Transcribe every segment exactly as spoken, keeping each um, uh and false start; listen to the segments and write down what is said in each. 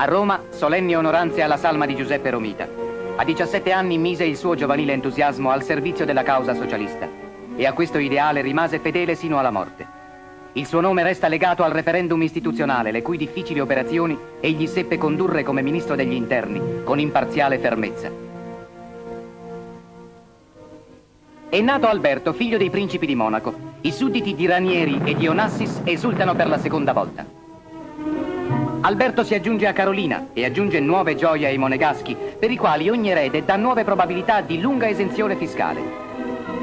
A Roma, solenni onoranze alla salma di Giuseppe Romita. A diciassette anni mise il suo giovanile entusiasmo al servizio della causa socialista e a questo ideale rimase fedele sino alla morte. Il suo nome resta legato al referendum istituzionale, le cui difficili operazioni egli seppe condurre come ministro degli interni, con imparziale fermezza. È nato Alberto, figlio dei principi di Monaco. I sudditi di Ranieri e di Onassis esultano per la seconda volta. Alberto si aggiunge a Carolina e aggiunge nuove gioie ai monegaschi, per i quali ogni erede dà nuove probabilità di lunga esenzione fiscale.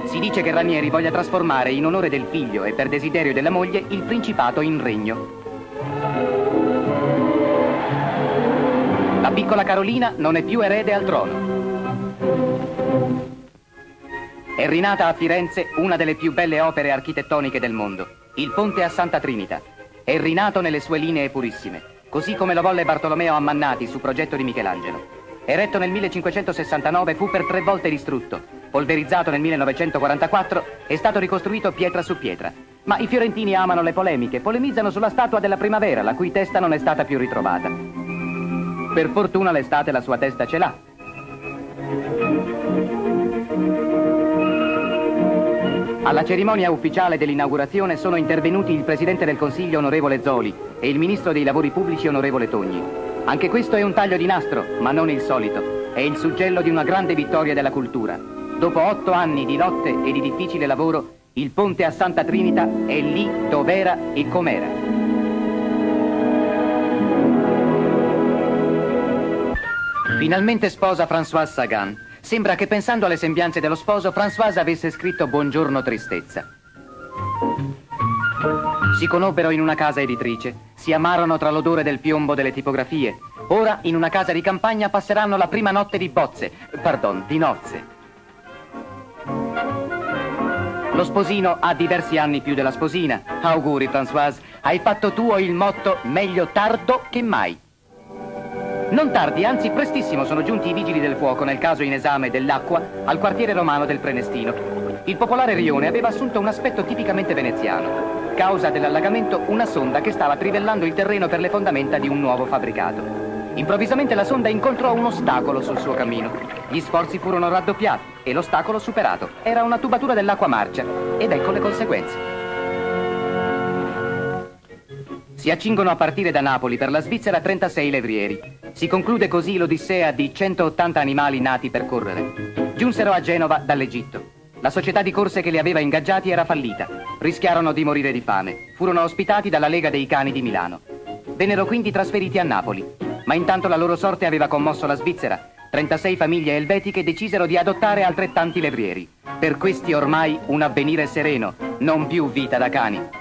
Si dice che Ranieri voglia trasformare in onore del figlio e per desiderio della moglie il principato in regno. La piccola Carolina non è più erede al trono. È rinata a Firenze una delle più belle opere architettoniche del mondo, il Ponte a Santa Trinita. È rinato nelle sue linee purissime, così come lo volle Bartolomeo Ammannati su progetto di Michelangelo. Eretto nel millecinquecentosessantanove, fu per tre volte distrutto, polverizzato nel millenovecentoquarantaquattro, è stato ricostruito pietra su pietra. Ma i fiorentini amano le polemiche, polemizzano sulla statua della primavera, la cui testa non è stata più ritrovata. Per fortuna l'estate la sua testa ce l'ha. Alla cerimonia ufficiale dell'inaugurazione sono intervenuti il Presidente del Consiglio, onorevole Zoli, e il Ministro dei Lavori Pubblici, onorevole Togni. Anche questo è un taglio di nastro, ma non il solito. È il suggello di una grande vittoria della cultura. Dopo otto anni di lotte e di difficile lavoro, il Ponte a Santa Trinita è lì dov'era e com'era. Finalmente sposa Françoise Sagan. Sembra che pensando alle sembianze dello sposo, Françoise avesse scritto "Buongiorno tristezza". Si conobbero in una casa editrice, si amarono tra l'odore del piombo delle tipografie. Ora, in una casa di campagna, passeranno la prima notte di bozze, pardon, di nozze. Lo sposino ha diversi anni più della sposina. Auguri, Françoise, hai fatto tuo il motto "meglio tardo che mai". Non tardi, anzi prestissimo, sono giunti i vigili del fuoco nel caso in esame dell'acqua al quartiere romano del Prenestino. Il popolare rione aveva assunto un aspetto tipicamente veneziano. Causa dell'allagamento, una sonda che stava trivellando il terreno per le fondamenta di un nuovo fabbricato. Improvvisamente la sonda incontrò un ostacolo sul suo cammino. Gli sforzi furono raddoppiati e l'ostacolo superato. Era una tubatura dell'acqua marcia, ed ecco le conseguenze. Si accingono a partire da Napoli per la Svizzera trentasei levrieri. Si conclude così l'odissea di centottanta animali nati per correre. Giunsero a Genova dall'Egitto. La società di corse che li aveva ingaggiati era fallita. Rischiarono di morire di fame. Furono ospitati dalla Lega dei Cani di Milano. Vennero quindi trasferiti a Napoli. Ma intanto la loro sorte aveva commosso la Svizzera. trentasei famiglie elvetiche decisero di adottare altrettanti levrieri. Per questi ormai un avvenire sereno, non più vita da cani.